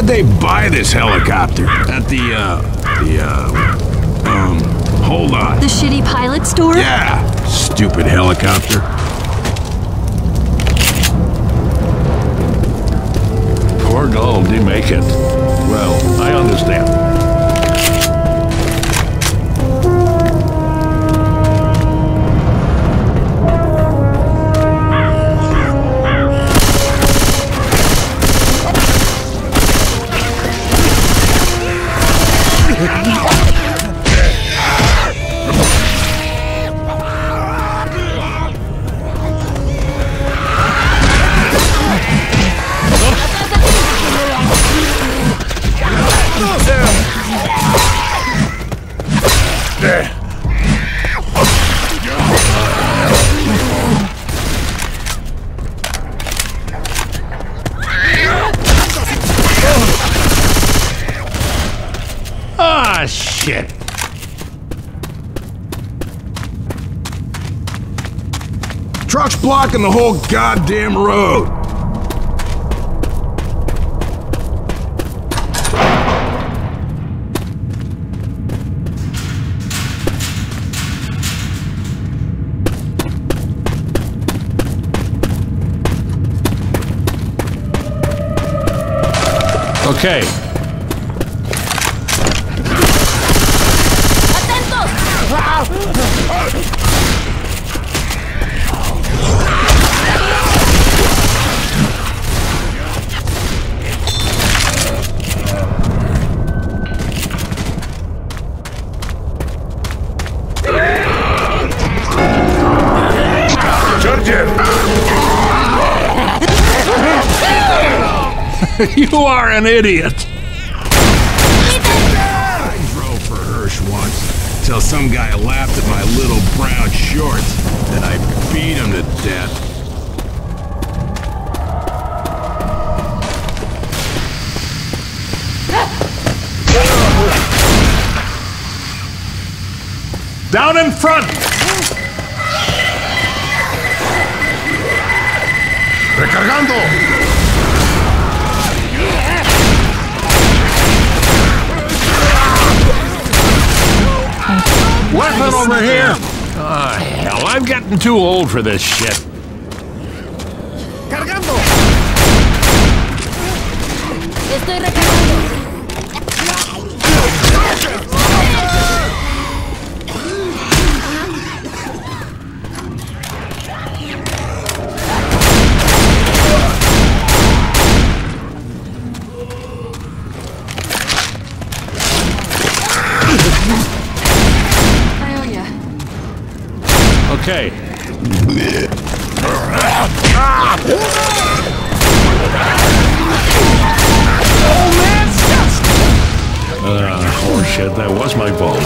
Where'd they buy this helicopter? At hold on. The shitty pilot store? Yeah, stupid helicopter. Poor Gold, he make it. Well, I understand. Shit. Truck's blocking the whole goddamn road. Okay. You are an idiot. I drove for Hirsch once till some guy laughed at my little brown shorts, and I beat him to death. Down in front. Recargando. Weapon over here! Ah, hell, I'm getting too old for this shit. Cargando! Estoy okay. Horseshit, that was my fault.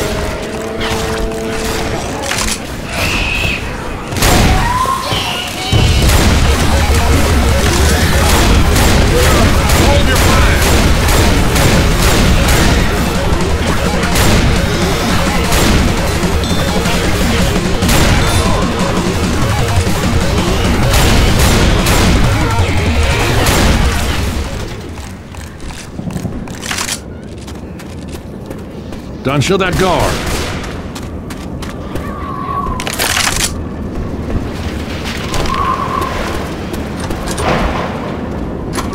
Don't shoot that guard.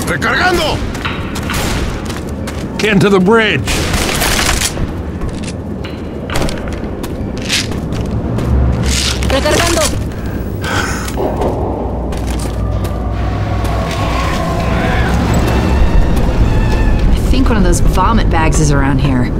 Recargando! Get to the bridge. Recargando! I think one of those vomit bags is around here.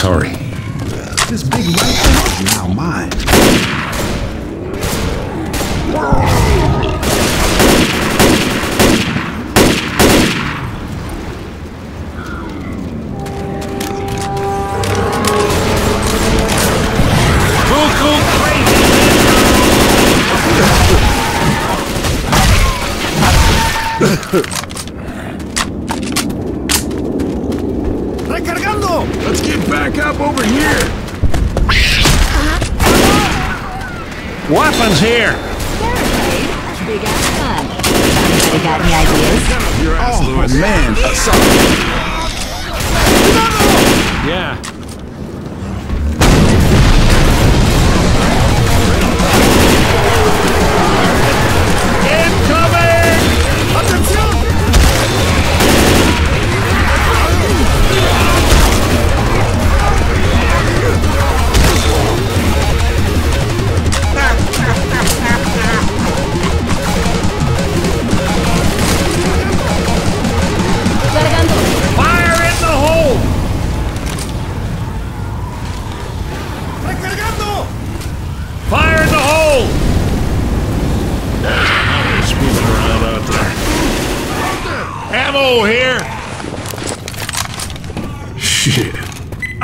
Sorry. This big rifle is now mine. Cool, crazy. Recargando! Let's get back up over here! Weapons here! That's big ass gun. You got any ideas? Your ass, oh, Lewis. Man! Yeah.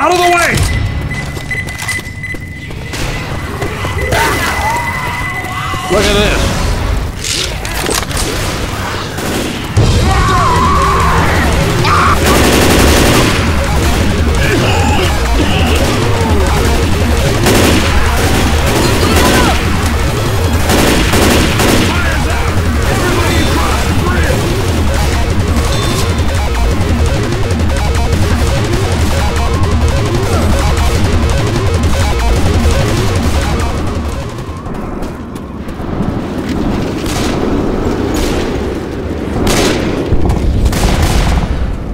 Out of the way! Look at this.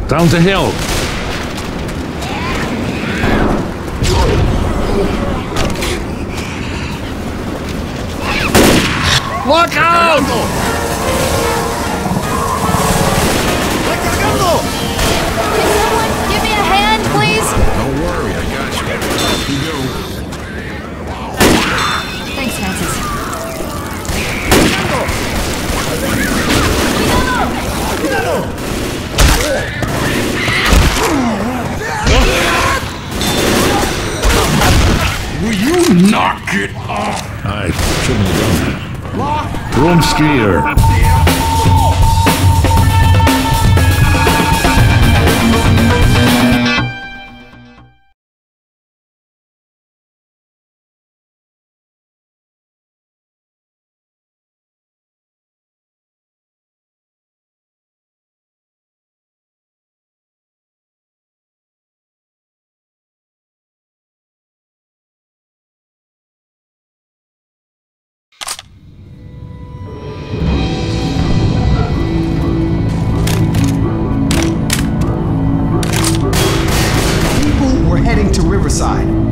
Down the hill. Look out! Recargando! Can someone give me a hand, please? Don't worry, I got you. You do. Thanks, Francis. Recargando! Recargando! Will you knock it off? I shouldn't have done that. Bromski here.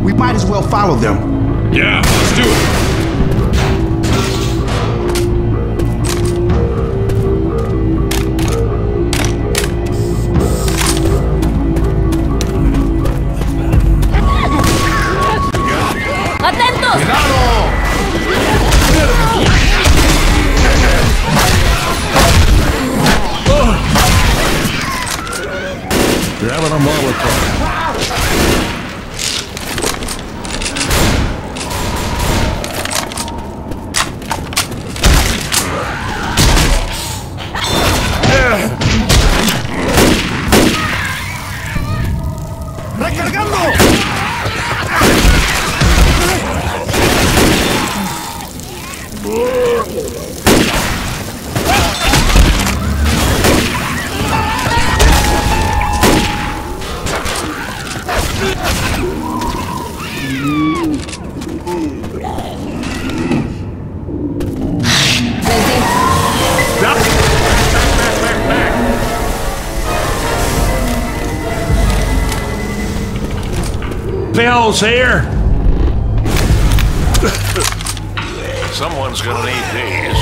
We might as well follow them. Yeah, let's do it. Bill's here. Someone's gonna need these.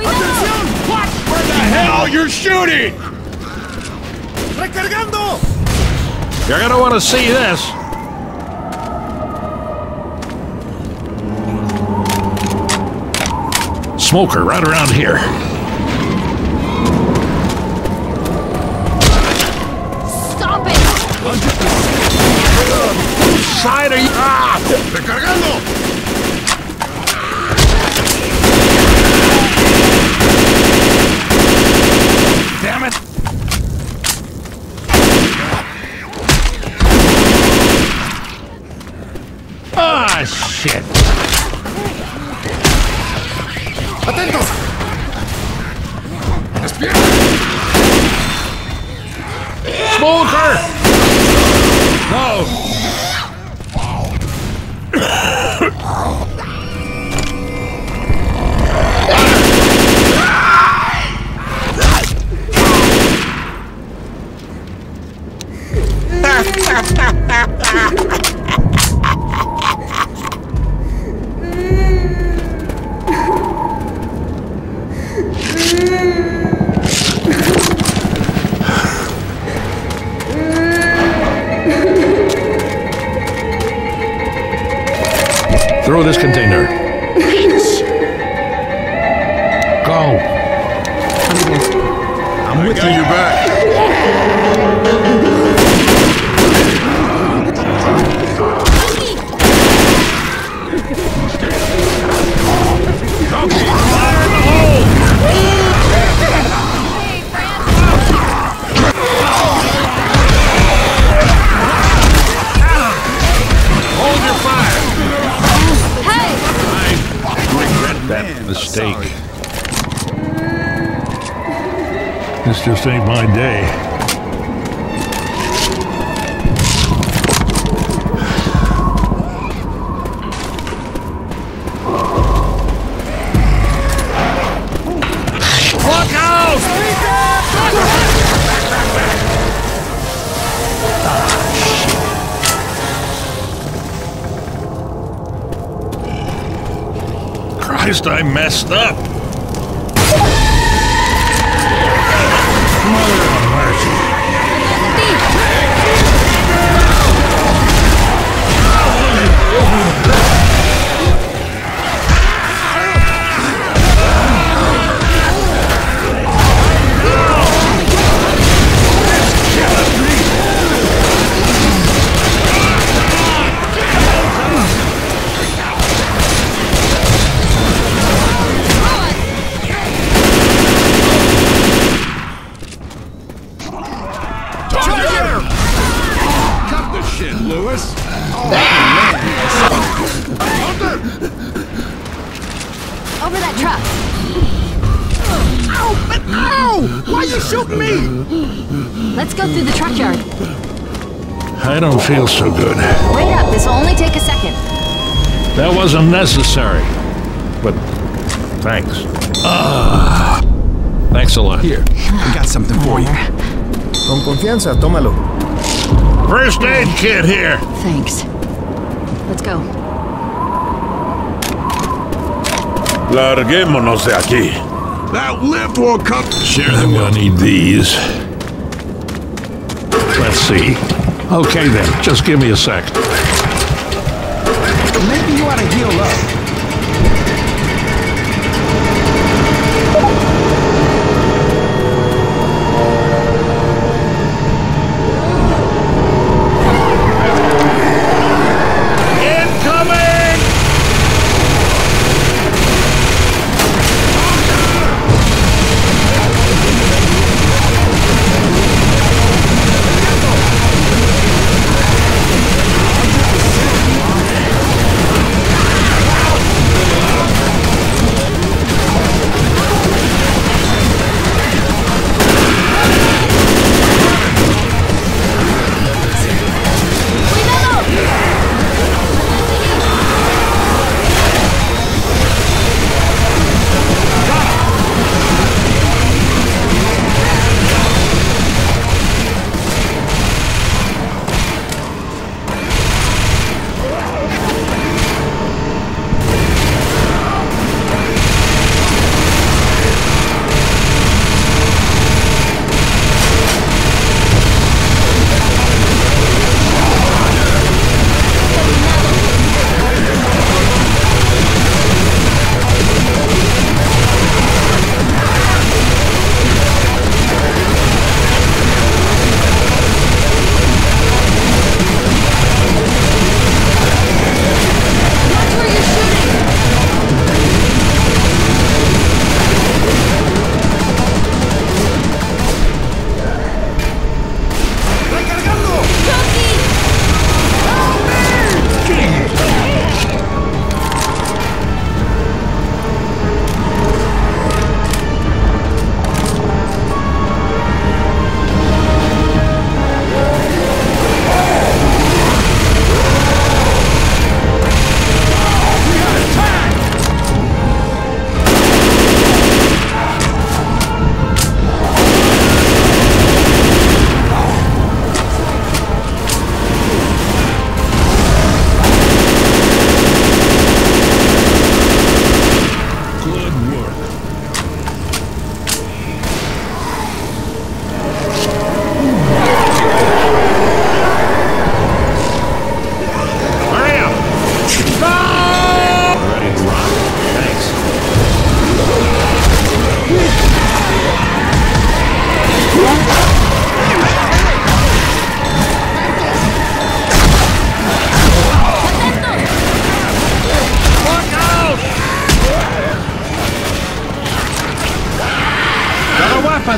What? Where the hell you're shooting? Recargando. You're gonna want to see this. Smoker right around here. Side are you? Ah! Recargando! Shit. Atentos. Despierta. Smoker. No. Throw this container. Please. Go. I'm with you. You back. Mistake. This just ain't my day. Look out! I messed up. Over that truck. Ow! But ow! Why are you shooting me? Let's go through the truck yard. I don't feel so good. Wait up, this will only take a second. That wasn't necessary. But thanks. Thanks a lot. Here, I got something for you. Con confianza, tómalo. First aid kit here. Thanks. Let's go. Larguémonos de aquí. That lift will come. Sure, I'm gonna need these. Let's see. Okay then, just give me a sec. Maybe you ought to heal up.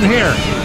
one here.